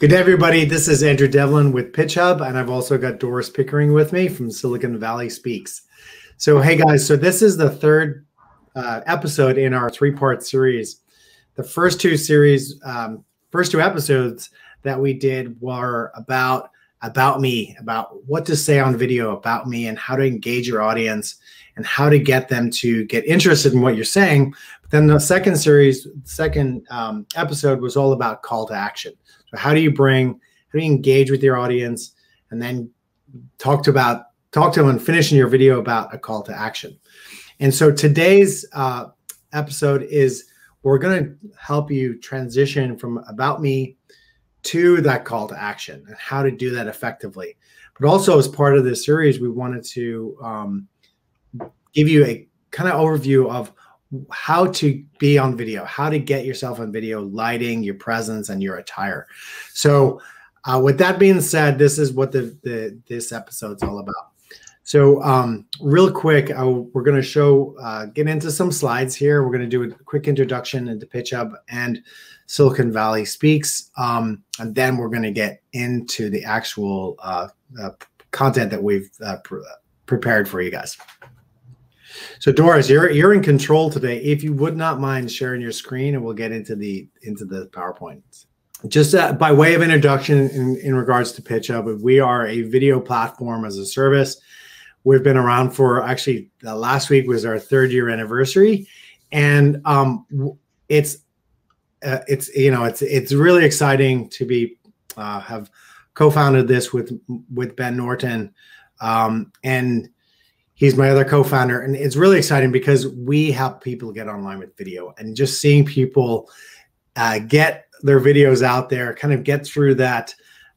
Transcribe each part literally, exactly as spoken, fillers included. Good day, everybody. This is Andrew Devlin with PitchHub, and I've also got Doris Pickering with me from Silicon Valley Speaks. So, hey guys, so this is the third uh, episode in our three-part series. The first two series, um, first two episodes that we did were about about me, about what to say on video about me, and how to engage your audience, and how to get them to get interested in what you're saying. But then the second series, second um, episode was all about call to action. So how do you bring, how do you engage with your audience, and then talk to about talk to them and finish in your video about a call to action. And so today's uh, episode is we're going to help you transition from about me to that call to action and how to do that effectively. But also as part of this series, we wanted to um, give you a kind of overview of how to be on video, how to get yourself on video, lighting, your presence, and your attire. So uh, with that being said, this is what the, the this episode's all about. So um, real quick, I, we're going to show, uh, get into some slides here. We're going to do a quick introduction into PitchHub and Silicon Valley Speaks, um, and then we're going to get into the actual uh, uh, content that we've uh, pr prepared for you guys. So Doris, you're you're in control today. If you would not mind sharing your screen, and we'll get into the into the PowerPoint. Just uh, by way of introduction, in, in regards to PitchHub, we are a video platform as a service. We've been around for actually uh, last week was our third year anniversary, and um, it's uh, it's you know it's it's really exciting to be uh, have co-founded this with with Ben Norton, um, and. He's my other co-founder, and it's really exciting because we help people get online with video, and just seeing people uh, get their videos out there, kind of get through that,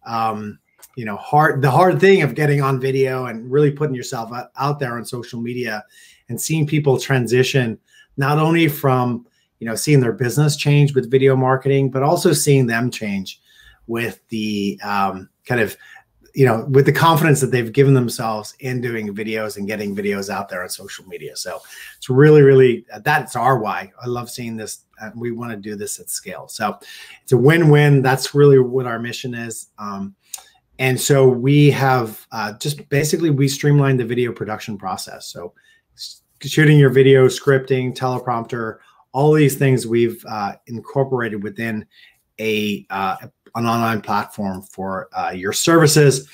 um, you know, hard the hard thing of getting on video and really putting yourself out there on social media, and seeing people transition not only from you know seeing their business change with video marketing, but also seeing them change with the um, kind of. You know, with the confidence that they've given themselves in doing videos and getting videos out there on social media. So it's really, really, that's our why. I love seeing this. And we want to do this at scale. So it's a win-win. That's really what our mission is. Um, and so we have uh, just basically, we streamlined the video production process. So shooting your video, scripting, teleprompter, all these things we've uh, incorporated within a, uh, a an online platform for uh, your services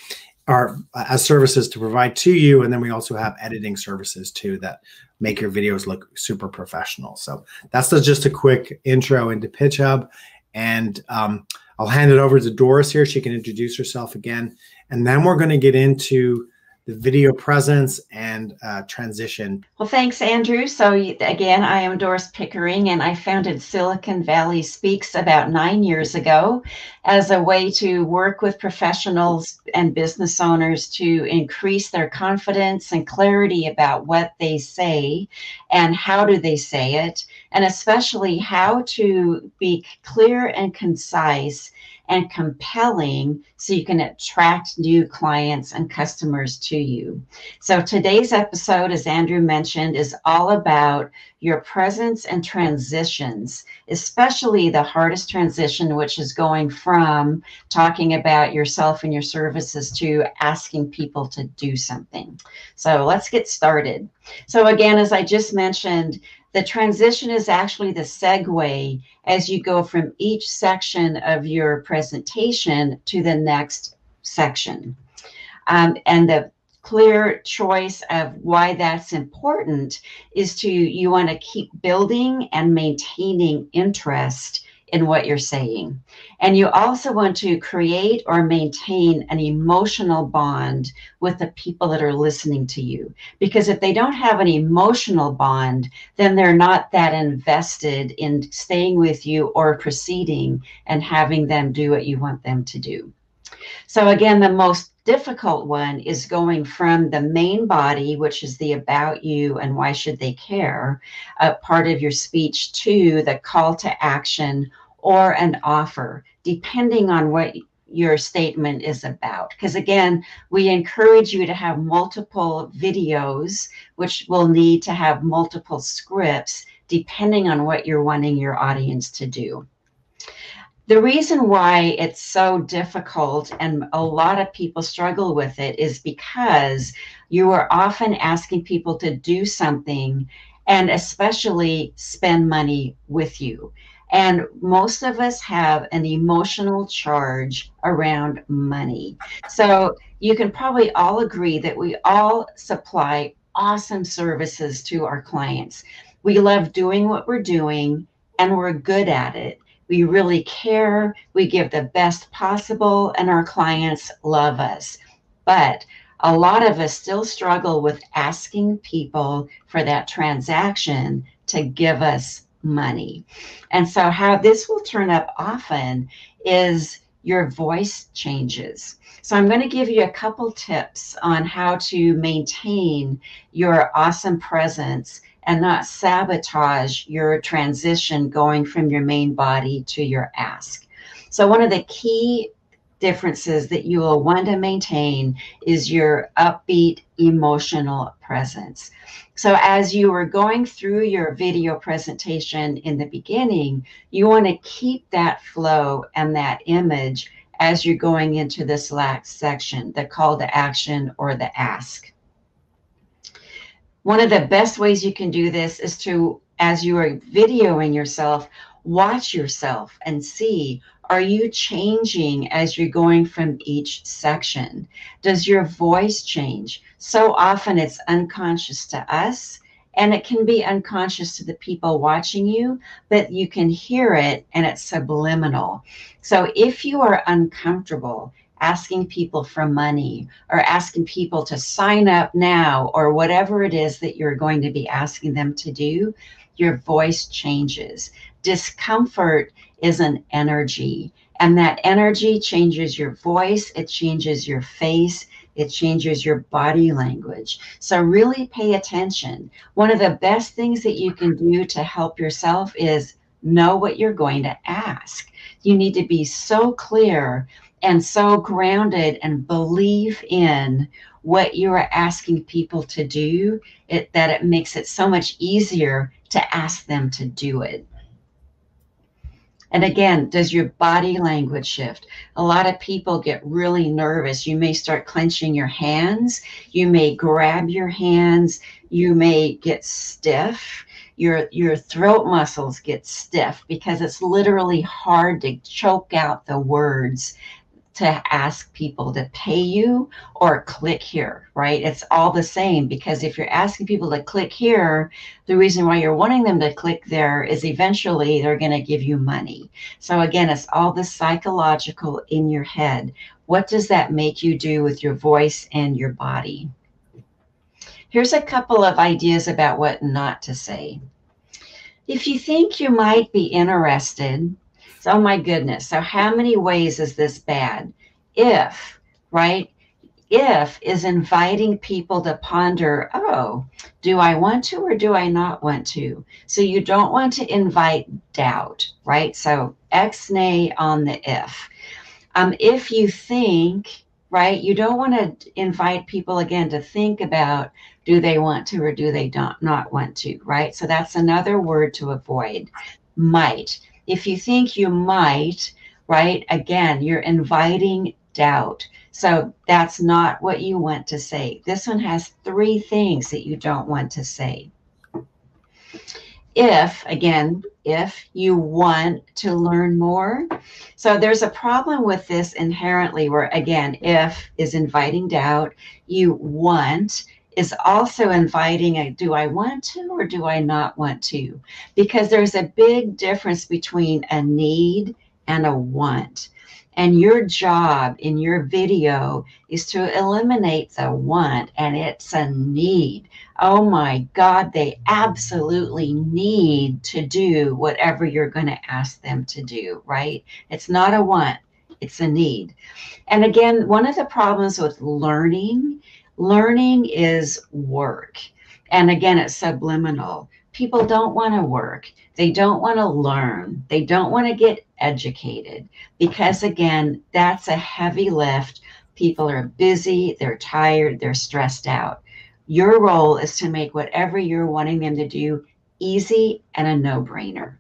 or uh, as services to provide to you. And then we also have editing services too that make your videos look super professional. So that's the, just a quick intro into PitchHub. And um, I'll hand it over to Doris here. She can introduce herself again. And then we're going to get into the video presence and uh, transition. Well, thanks, Andrew. So again, I am Doris Pickering, and I founded Silicon Valley Speaks about nine years ago as a way to work with professionals and business owners to increase their confidence and clarity about what they say and how do they say it, and especially how to be clear and concise and compelling so you can attract new clients and customers to you. So today's episode, as Andrew mentioned, is all about your presence and transitions, especially the hardest transition, which is going from talking about yourself and your services to asking people to do something. So let's get started. So again, as I just mentioned, the transition is actually the segue as you go from each section of your presentation to the next section. Um, and the clear choice of why that's important is to, you want to keep building and maintaining interest in what you're saying. And you also want to create or maintain an emotional bond with the people that are listening to you. Because if they don't have an emotional bond, then they're not that invested in staying with you or proceeding and having them do what you want them to do. So again, the most difficult one is going from the main body, which is the about you and why should they care, uh, part of your speech, to the call to action or an offer, depending on what your statement is about. Because again, we encourage you to have multiple videos, which will need to have multiple scripts, depending on what you're wanting your audience to do. The reason why it's so difficult and a lot of people struggle with it is because you are often asking people to do something and especially spend money with you. And most of us have an emotional charge around money. So you can probably all agree that we all supply awesome services to our clients. We love doing what we're doing and we're good at it. We really care, we give the best possible, and our clients love us. But a lot of us still struggle with asking people for that transaction to give us money. And so how this will turn up often is your voice changes. So I'm going to give you a couple tips on how to maintain your awesome presence and not sabotage your transition going from your main body to your ask. So one of the key differences that you will want to maintain is your upbeat emotional presence. So as you were going through your video presentation in the beginning, you want to keep that flow and that image as you're going into this last section, the call to action or the ask. One of the best ways you can do this is to, as you are videoing yourself, watch yourself and see, are you changing as you're going from each section? Does your voice change? So often it's unconscious to us, and it can be unconscious to the people watching you, but you can hear it and it's subliminal. So if you are uncomfortable asking people for money or asking people to sign up now or whatever it is that you're going to be asking them to do, your voice changes. Discomfort is an energy, and that energy changes your voice, it changes your face, it changes your body language. So really pay attention. One of the best things that you can do to help yourself is know what you're going to ask. You need to be so clear and so grounded and believe in what you are asking people to do, it, that it makes it so much easier to ask them to do it. And again, does your body language shift? A lot of people get really nervous. You may start clenching your hands. You may grab your hands. You may get stiff. Your, your throat muscles get stiff because it's literally hard to choke out the words to ask people to pay you or click here, right? It's all the same, because if you're asking people to click here, the reason why you're wanting them to click there is eventually they're going to give you money. So again, it's all the psychological in your head. What does that make you do with your voice and your body? Here's a couple of ideas about what not to say. If you think you might be interested, oh my goodness, so how many ways is this bad? If, right? If is inviting people to ponder, oh, do I want to or do I not want to? So you don't want to invite doubt, right? So X, nay on the if. Um, if you think, right, you don't want to invite people again to think about, do they want to or do they don't, not want to, right? So that's another word to avoid, might. If you think you might, right, again, you're inviting doubt. So that's not what you want to say. This one has three things that you don't want to say. If, again, if you want to learn more. So there's a problem with this inherently where, again, if is inviting doubt. You want is also inviting a, do I want to or do I not want to? Because there's a big difference between a need and a want. And your job in your video is to eliminate the want, and it's a need. Oh my God, they absolutely need to do whatever you're going to ask them to do, right? It's not a want, it's a need. And again, one of the problems with learning Learning is work. And again, it's subliminal. People don't want to work. They don't want to learn. They don't want to get educated because, again, that's a heavy lift. People are busy. They're tired. They're stressed out. Your role is to make whatever you're wanting them to do easy and a no-brainer.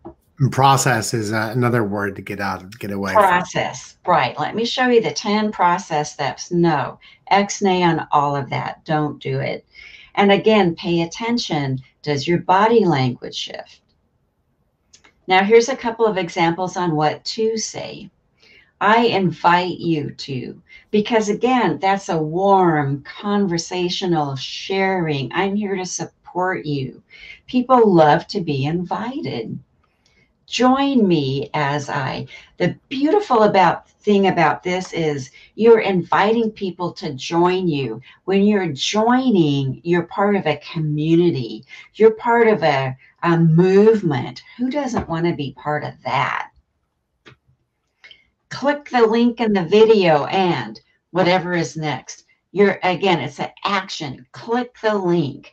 Process is uh, another word to get out of, get away process, from. Right. Let me show you the ten process steps. No, ex-nay on all of that. Don't do it. And again, pay attention. Does your body language shift? Now, here's a couple of examples on what to say. I invite you to, because again, that's a warm, conversational sharing. I'm here to support you. People love to be invited. Join me as I. The beautiful about thing about this is you're inviting people to join you. When you're joining, you're part of a community. You're part of a, a movement. Who doesn't want to be part of that? Click the link in the video and whatever is next. You're, again, it's an action. Click the link,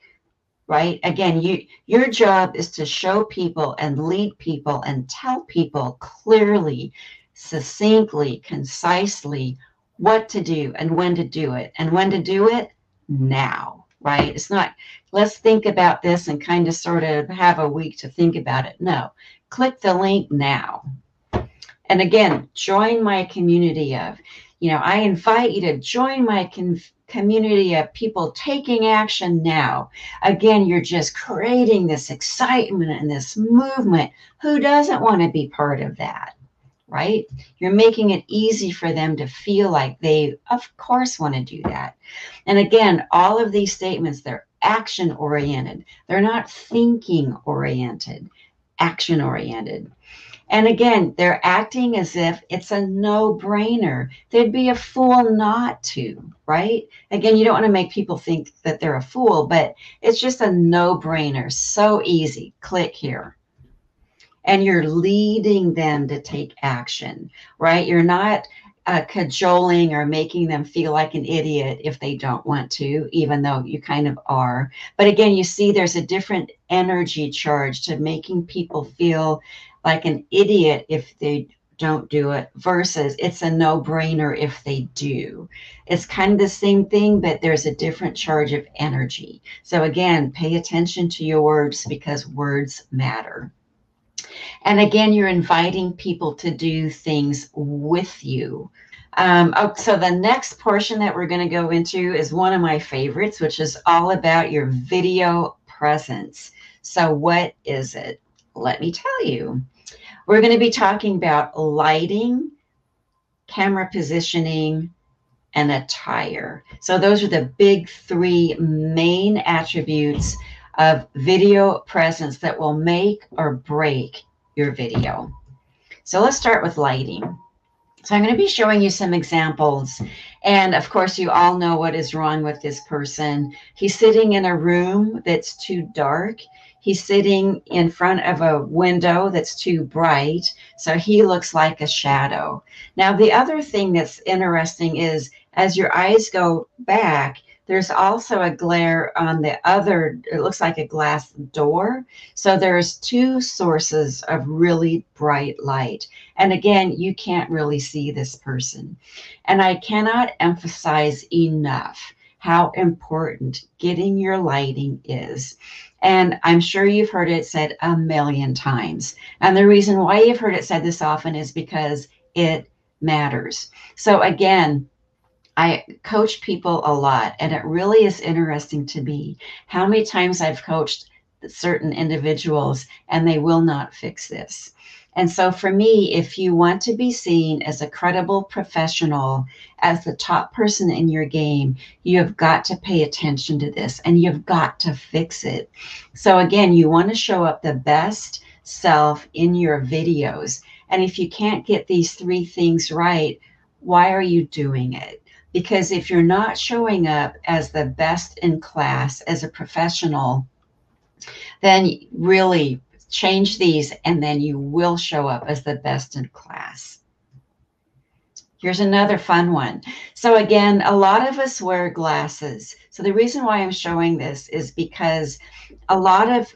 right? Again, you, your job is to show people and lead people and tell people clearly, succinctly, concisely what to do and when to do it and when to do it now, right? It's not, let's think about this and kind of sort of have a week to think about it. No, click the link now. And again, join my community of, you know, I invite you to join my com community of people taking action now. Again, you're just creating this excitement and this movement. Who doesn't want to be part of that, right? You're making it easy for them to feel like they, of course, want to do that. And again, all of these statements, they're action-oriented. They're not thinking-oriented, action-oriented. And again, they're acting as if it's a no-brainer. They'd be a fool not to, right? Again, you don't want to make people think that they're a fool, but it's just a no-brainer. So easy. Click here. And you're leading them to take action, right? You're not uh, cajoling or making them feel like an idiot if they don't want to, even though you kind of are. But again, you see there's a different energy charge to making people feel like an idiot if they don't do it versus it's a no-brainer if they do. It's kind of the same thing, but there's a different charge of energy. So again, pay attention to your words because words matter. And again, you're inviting people to do things with you. Um, oh, so the next portion that we're going to go into is one of my favorites, which is all about your video presence. So what is it? Let me tell you. We're going to be talking about lighting, camera positioning, and attire. So those are the big three main attributes of video presence that will make or break your video. So let's start with lighting. So I'm going to be showing you some examples. And of course, you all know what is wrong with this person. He's sitting in a room that's too dark. He's sitting in front of a window that's too bright, so he looks like a shadow. Now, the other thing that's interesting is as your eyes go back, there's also a glare on the other, it looks like a glass door. So there's two sources of really bright light. And again, you can't really see this person. And I cannot emphasize enough how important getting your lighting is. And I'm sure you've heard it said a million times. And the reason why you've heard it said this often is because it matters. So again, I coach people a lot, and it really is interesting to me how many times I've coached certain individuals and they will not fix this. And so for me, if you want to be seen as a credible professional, as the top person in your game, you have got to pay attention to this and you've got to fix it. So again, you want to show up the best self in your videos. And if you can't get these three things right, why are you doing it? Because if you're not showing up as the best in class, as a professional, then really change these and then you will show up as the best in class. Here's another fun one. So again, a lot of us wear glasses. So the reason why I'm showing this is because a lot of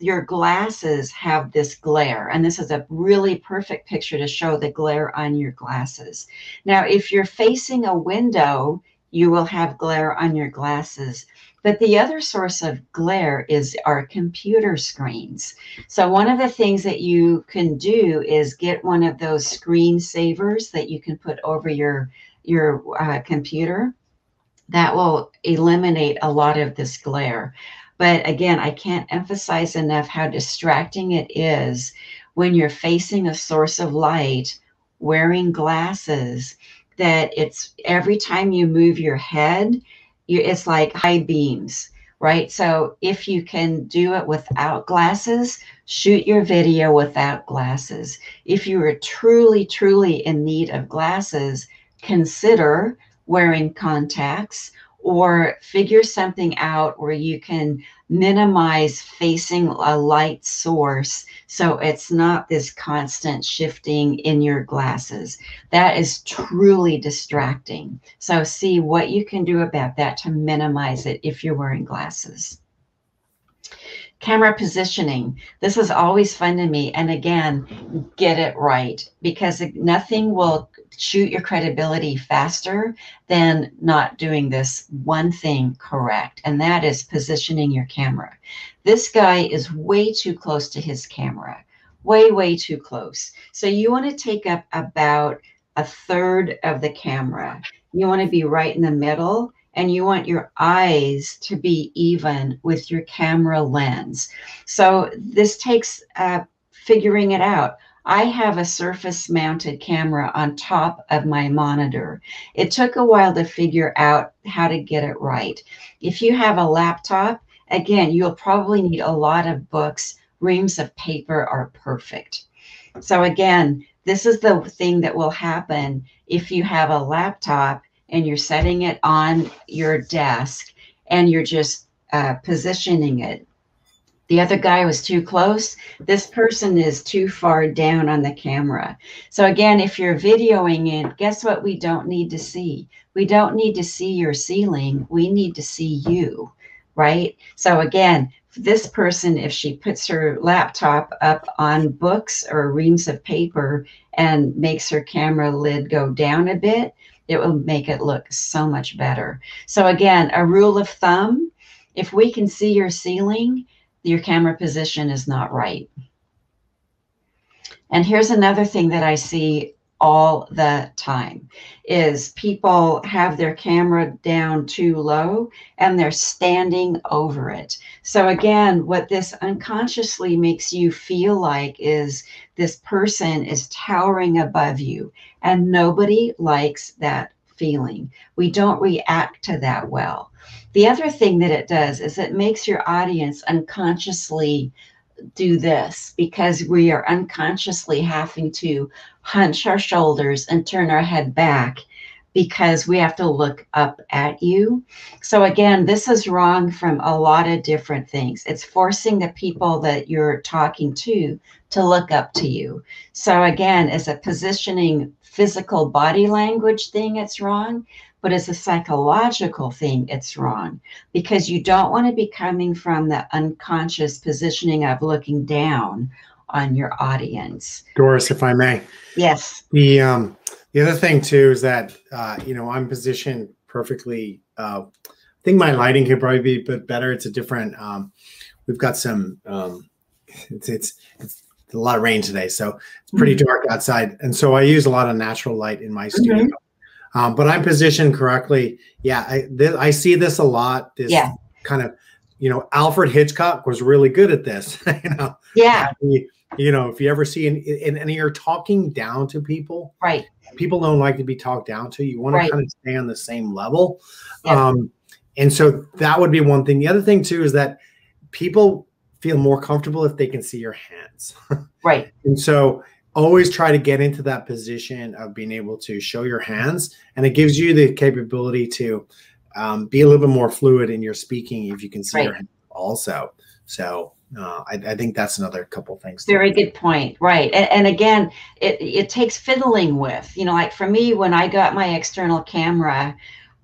your glasses have this glare, and this is a really perfect picture to show the glare on your glasses. Now, if you're facing a window, you will have glare on your glasses. But the other source of glare is our computer screens. So one of the things that you can do is get one of those screen savers that you can put over your, your uh, computer. That will eliminate a lot of this glare. But again, I can't emphasize enough how distracting it is when you're facing a source of light, wearing glasses, that it's every time you move your head, you, it's like high beams, right? So if you can do it without glasses, shoot your video without glasses. If you are truly, truly in need of glasses, consider wearing contacts, or figure something out where you can minimize facing a light source so it's not this constant shifting in your glasses. That is truly distracting. So see what you can do about that to minimize it if you're wearing glasses. Camera positioning. This is always fun to me. And again, get it right, because nothing will shoot your credibility faster than not doing this one thing correct, and that is positioning your camera. This guy is way too close to his camera, way, way too close. So you want to take up about a third of the camera. You want to be right in the middle, and you want your eyes to be even with your camera lens. So this takes uh, figuring it out. I have a surface mounted camera on top of my monitor. It took a while to figure out how to get it right. If you have a laptop, again, you'll probably need a lot of books. Reams of paper are perfect. So again, this is the thing that will happen if you have a laptop and you're setting it on your desk and you're just uh, positioning it. The other guy was too close. This person is too far down on the camera. So again, if you're videoing it, guess what we don't need to see? We don't need to see your ceiling. We need to see you, right? So again, this person, if she puts her laptop up on books or reams of paper and makes her camera lid go down a bit, it will make it look so much better. So again, a rule of thumb, if we can see your ceiling, your camera position is not right. And here's another thing that I see all the time is people have their camera down too low and they're standing over it. So again, what this unconsciously makes you feel like is this person is towering above you, and nobody likes that feeling. We don't react to that well. The other thing that it does is it makes your audience unconsciously do this, because we are unconsciously having to hunch our shoulders and turn our head back because we have to look up at you. So again, this is wrong from a lot of different things. It's forcing the people that you're talking to to look up to you. So again, as a positioning physical body language thing, it's wrong. But as a psychological thing, it's wrong, because you don't want to be coming from the unconscious positioning of looking down on your audience. Doris, if I may. Yes. The um, the other thing too is that uh, you know, I'm positioned perfectly. Uh, I think my lighting could probably be a bit better. It's a different. Um, we've got some. Um, it's, it's it's a lot of rain today, so it's pretty mm-hmm. dark outside, and so I use a lot of natural light in my studio. Mm-hmm. Um, but I'm positioned correctly. Yeah, I, I see this a lot. This yeah. kind of, you know, Alfred Hitchcock was really good at this. You know, yeah. You, you know, if you ever see, and an, an, you're talking down to people, right? People don't like to be talked down to. You want right. to kind of stay on the same level, yeah. um, and so that would be one thing. The other thing too is that people feel more comfortable if they can see your hands, right? And so. Always try to get into that position of being able to show your hands, and it gives you the capability to um, be a little bit more fluid in your speaking if you can see right. your hands also. So uh, I, I think that's another couple things. Very good point. Right. And, and again, it, it takes fiddling with, you know, like for me, when I got my external camera,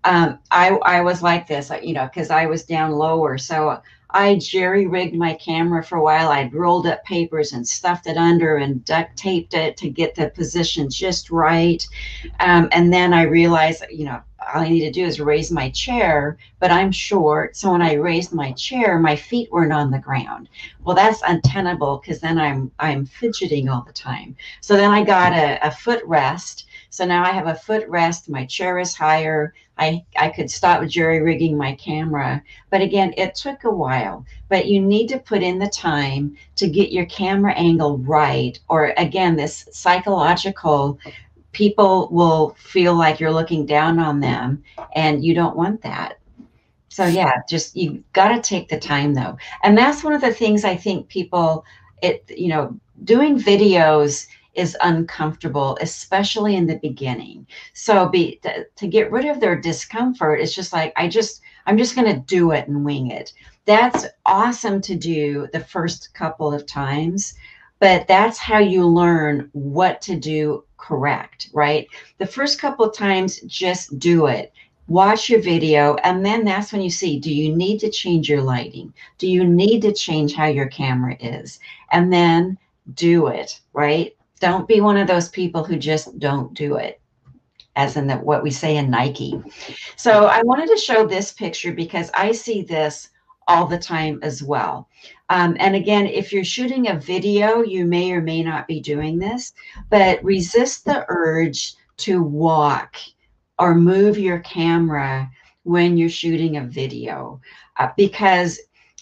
um, I, I was like this, you know, because I was down lower. So I jerry-rigged my camera for a while. I'd rolled up papers and stuffed it under and duct taped it to get the position just right. Um, and then I realized, you know, all I need to do is raise my chair, but I'm short. So when I raised my chair, my feet weren't on the ground. Well, that's untenable because then I'm, I'm fidgeting all the time. So then I got a, a foot rest. So now I have a foot rest. My chair is higher. I, I could stop jerry rigging my camera. But again, it took a while. But you need to put in the time to get your camera angle right. Or again, this psychological, people will feel like you're looking down on them and you don't want that. So yeah, just, you got to take the time though. And that's one of the things I think people, it, you know, doing videos is uncomfortable, especially in the beginning. So be to, to get rid of their discomfort, it's just like, I just, I'm just going to do it and wing it. That's awesome to do the first couple of times, but that's how you learn what to do correct, right? The first couple of times, just do it. Watch your video, and then that's when you see, do you need to change your lighting? Do you need to change how your camera is? And then do it, right? Don't be one of those people who just don't do it, as in the, what we say in Nike. So I wanted to show this picture because I see this all the time as well. Um, and again, if you're shooting a video, you may or may not be doing this, but resist the urge to walk or move your camera when you're shooting a video, uh, because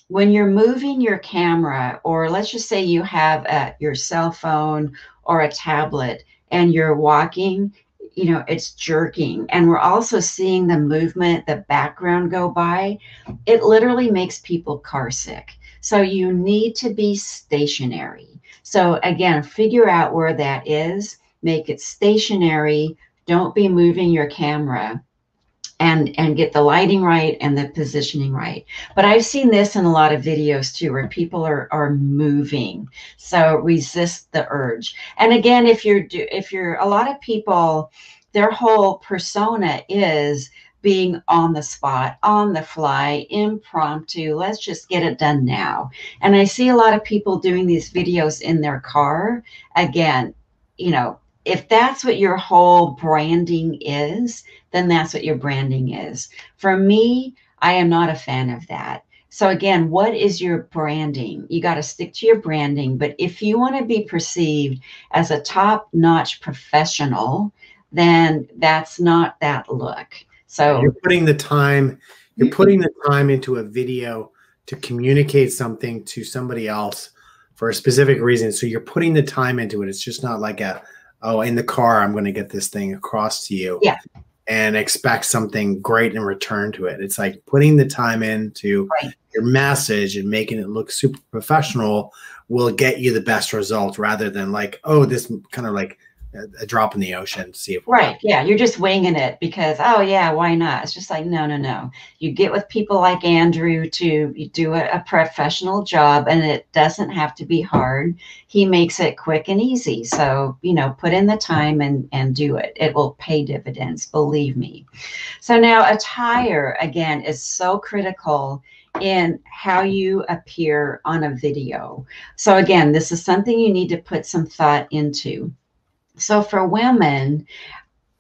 when you're moving your camera, or let's just say you have a, your cell phone or a tablet and you're walking, you know, it's jerking. And we're also seeing the movement, the background go by. It literally makes people car sick. So you need to be stationary. So again, figure out where that is, make it stationary. Don't be moving your camera. And, and get the lighting right and the positioning right. But I've seen this in a lot of videos too, where people are, are moving. So resist the urge. And again, if you're, if you're, a lot of people, their whole persona is being on the spot, on the fly, impromptu, let's just get it done now. And I see a lot of people doing these videos in their car. Again, you know, if that's what your whole branding is, then that's what your branding is. For me, I am not a fan of that. So again, what is your branding? You got to stick to your branding. But if you want to be perceived as a top-notch professional, then that's not that look. So you're putting the time, you're putting the time into a video to communicate something to somebody else for a specific reason. So you're putting the time into it. It's just not like a, oh, in the car, I'm going to get this thing across to you, yeah, and expect something great in return to it. It's like putting the time into right. your message and making it look super professional will get you the best result, rather than like, oh, this kind of like a drop in the ocean to see if we're right. Yeah. You're just winging it because, oh yeah, why not? It's just like, no, no, no. You get with people like Andrew to do a, a professional job, and it doesn't have to be hard. He makes it quick and easy. So, you know, put in the time and, and do it. It will pay dividends. Believe me. So now attire again is so critical in how you appear on a video. So again, this is something you need to put some thought into. So for women,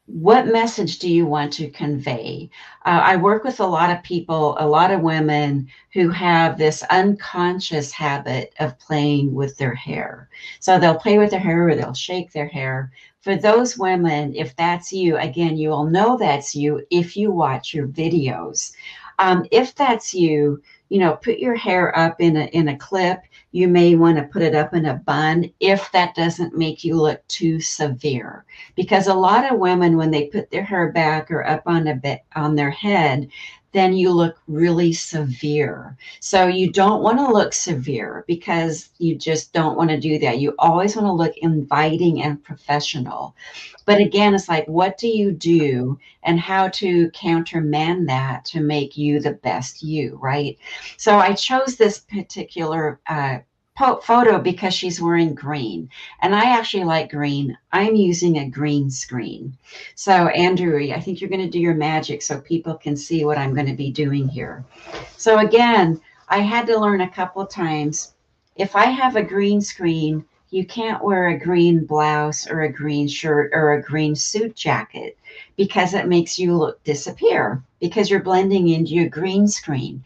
what message do you want to convey? Uh, I work with a lot of people, a lot of women who have this unconscious habit of playing with their hair. So they'll play with their hair or they'll shake their hair. For those women, if that's you, again, you will know that's you if you watch your videos. Um, if that's you, you know, put your hair up in a, in a clip. You may want to put it up in a bun if that doesn't make you look too severe, because a lot of women, when they put their hair back or up on a bit on their head, then you look really severe. So you don't want to look severe because you just don't want to do that. You always want to look inviting and professional. But again, it's like, what do you do and how to countermand that to make you the best you, right? So I chose this particular uh, photo because she's wearing green, and I actually like green. I'm using a green screen. So Andrew, I think you're going to do your magic so people can see what I'm going to be doing here. So again, I had to learn a couple of times. If I have a green screen, you can't wear a green blouse or a green shirt or a green suit jacket because it makes you look disappear because you're blending into a green screen.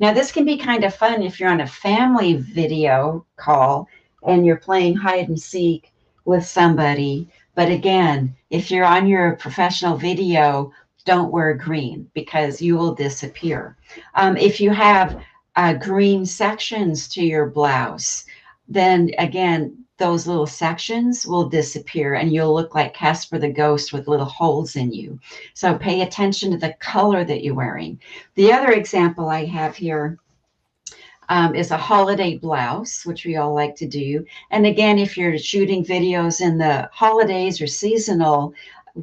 Now, this can be kind of fun if you're on a family video call and you're playing hide and seek with somebody. But again, if you're on your professional video, don't wear green because you will disappear. Um, if you have uh, green sections to your blouse, then again, those little sections will disappear and you'll look like Casper the Ghost with little holes in you. So pay attention to the color that you're wearing. The other example I have here um, is a holiday blouse, which we all like to do. And again, if you're shooting videos in the holidays or seasonal,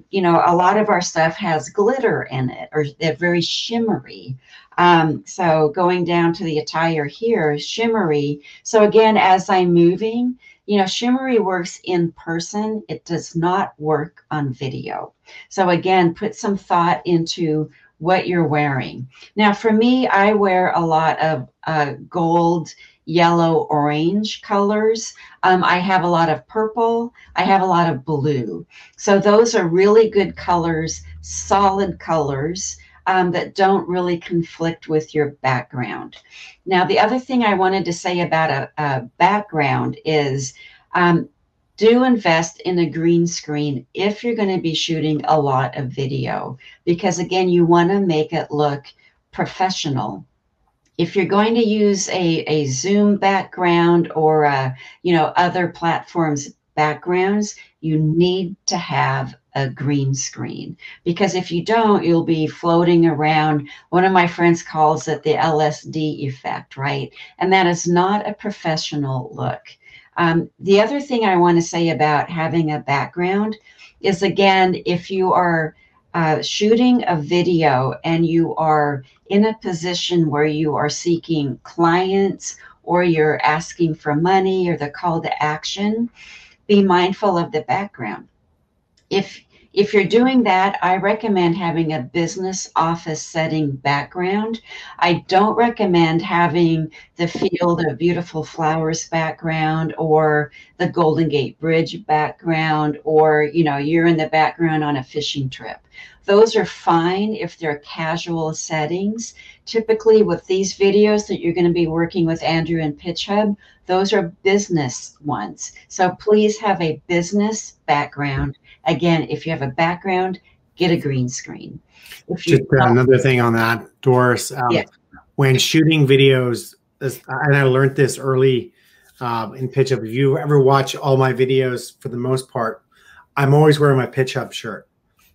you know, a lot of our stuff has glitter in it, or they're very shimmery. Um, so going down to the attire here, shimmery. So again, as I'm moving, you know, shimmery works in person. It does not work on video. So again, put some thought into what you're wearing. Now, for me, I wear a lot of uh, gold, yellow, orange colors. Um, I have a lot of purple. I have a lot of blue. So those are really good colors, solid colors um, that don't really conflict with your background. Now, the other thing I wanted to say about a, a background is um, do invest in a green screen if you're going to be shooting a lot of video, because again, you want to make it look professional. If you're going to use a, a Zoom background or a, you know, other platforms backgrounds, you need to have a green screen, because if you don't, you'll be floating around. One of my friends calls it the L S D effect, right? And that is not a professional look. Um, the other thing I want to say about having a background is, again, if you are Uh, shooting a video and you are in a position where you are seeking clients or you're asking for money or the call to action, be mindful of the background. If if you're doing that, I recommend having a business office setting background. I don't recommend having the Field of Beautiful Flowers background or the Golden Gate Bridge background, or, you know, you're in the background on a fishing trip. Those are fine if they're casual settings. Typically with these videos that you're going to be working with Andrew and PitchHub, those are business ones. So please have a business background. Again, if you have a background, get a green screen. If you Just uh, another thing on that, Doris, um, yeah. when shooting videos, this, and I learned this early um, in PitchHub, if you ever watch all my videos, for the most part, I'm always wearing my PitchHub shirt.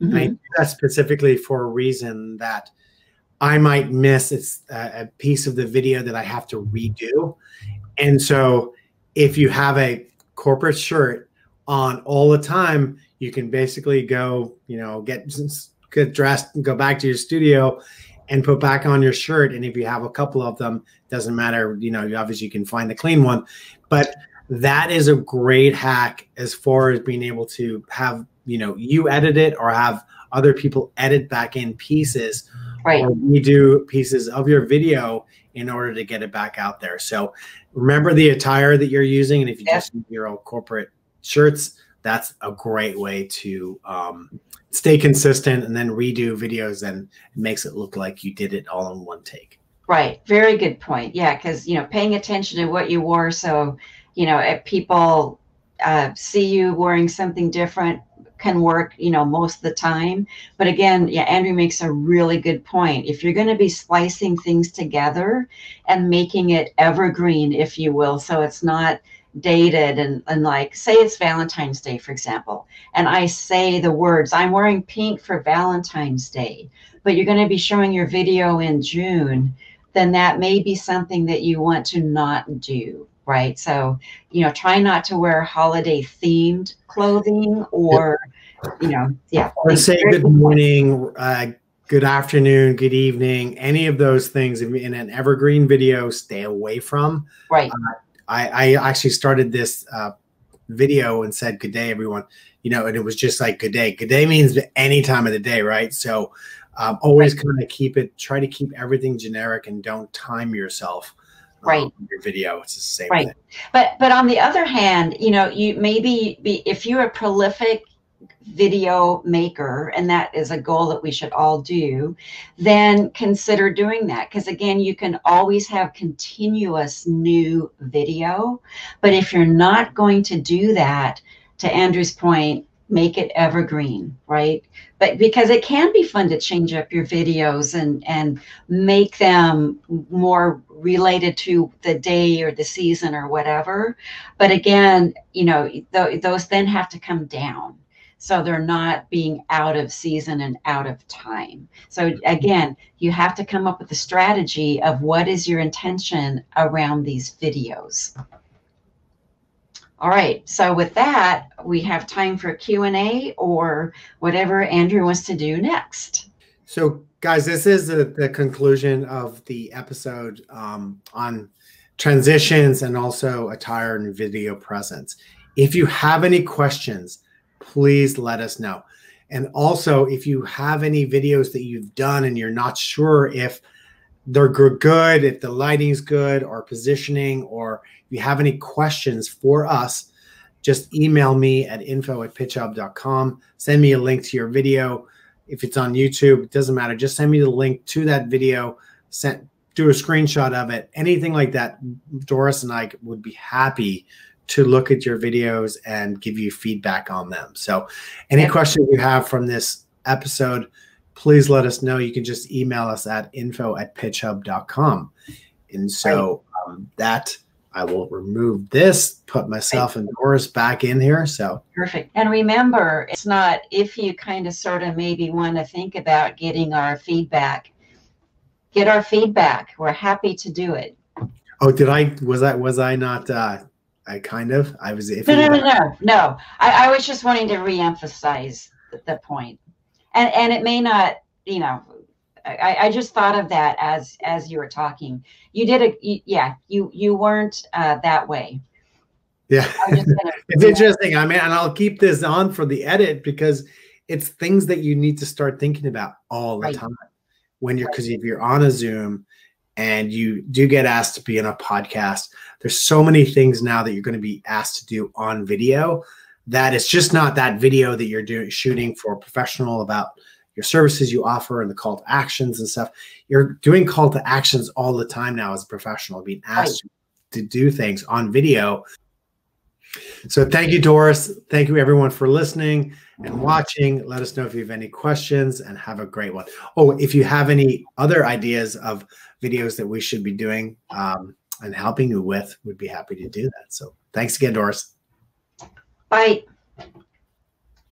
Mm-hmm. And I do that specifically for a reason that I might miss it's a, a piece of the video that I have to redo. And so if you have a corporate shirt on all the time, you can basically go, you know, get, get dressed and go back to your studio and put back on your shirt. And if you have a couple of them, doesn't matter, you know, you obviously can find the clean one. But that is a great hack as far as being able to have, you know, you edit it or have other people edit back in pieces, right? Or redo pieces of your video in order to get it back out there. So remember the attire that you're using. And if you yeah. just use your old corporate shirts, that's a great way to um, stay consistent and then redo videos, and it makes it look like you did it all in one take. Right. Very good point. Yeah. Cause you know, paying attention to what you wore. So, you know, if people uh, see you wearing something different, can work, you know, most of the time. But again, yeah, Andrew makes a really good point. If you're going to be splicing things together and making it evergreen, if you will, so it's not dated and, and like, say it's Valentine's Day, for example, and I say the words, I'm wearing pink for Valentine's Day, but you're going to be showing your video in June, then that may be something that you want to not do. Right. So, you know, try not to wear holiday themed clothing or, you know, yeah. Or say good morning, uh, good afternoon, good evening, any of those things in an evergreen video, stay away from. Right. Uh, I, I actually started this uh, video and said, good day, everyone, you know, and it was just like, good day. Good day means any time of the day. Right. So um, always right. kind of keep it, try to keep everything generic and don't time yourself. right. um, your video. It's the same right. thing. But but on the other hand, you know, you maybe be, if you're a prolific video maker, and that is a goal that we should all do, then consider doing that, because again, you can always have continuous new video. But if you're not going to do that, to Andrew's point, make it evergreen, right? But because it can be fun to change up your videos and and make them more related to the day or the season or whatever. But again, you know, th those then have to come down, so they're not being out of season and out of time. So again, you have to come up with a strategy of what is your intention around these videos. All right, so with that, we have time for Q and A or whatever Andrew wants to do next. So guys, this is the, the conclusion of the episode um, on transitions and also attire and video presence. If you have any questions, please let us know. And also, if you have any videos that you've done and you're not sure if they're good, if the lighting's good or positioning, or if you have any questions for us, just email me at info at pitch hub dot com. Send me a link to your video. If it's on YouTube, it doesn't matter. Just send me the link to that video. Send, do a screenshot of it. Anything like that, Doris and I would be happy to look at your videos and give you feedback on them. So any questions you have from this episode, please let us know. You can just email us at info at pitch hub dot com. And so um, that, I will remove this, put myself and Doris back in here. So perfect. And remember, it's not if you kind of sort of maybe want to think about getting our feedback, get our feedback. We're happy to do it. Oh, did I, was I, was I not, uh, I kind of, I was, if no, no, no, no, no. I, I was just wanting to reemphasize the, the point. And, and it may not, you know, I, I just thought of that as, as you were talking. You did a, you, yeah, you, you weren't uh, that way. Yeah. Just gonna, it's yeah. interesting. I mean, and I'll keep this on for the edit, because it's things that you need to start thinking about all the right. time when you're, because right. if you're on a Zoom and you do get asked to be in a podcast, there's so many things now that you're going to be asked to do on video, that it's just not that video that you're doing, shooting for a professional about your services you offer and the call to actions and stuff. You're doing call to actions all the time now as a professional, being asked right. to do things on video. So thank you, Doris. Thank you, everyone, for listening and watching. Let us know if you have any questions, and have a great one. Oh, if you have any other ideas of videos that we should be doing um, and helping you with, we'd be happy to do that. So thanks again, Doris. Bye.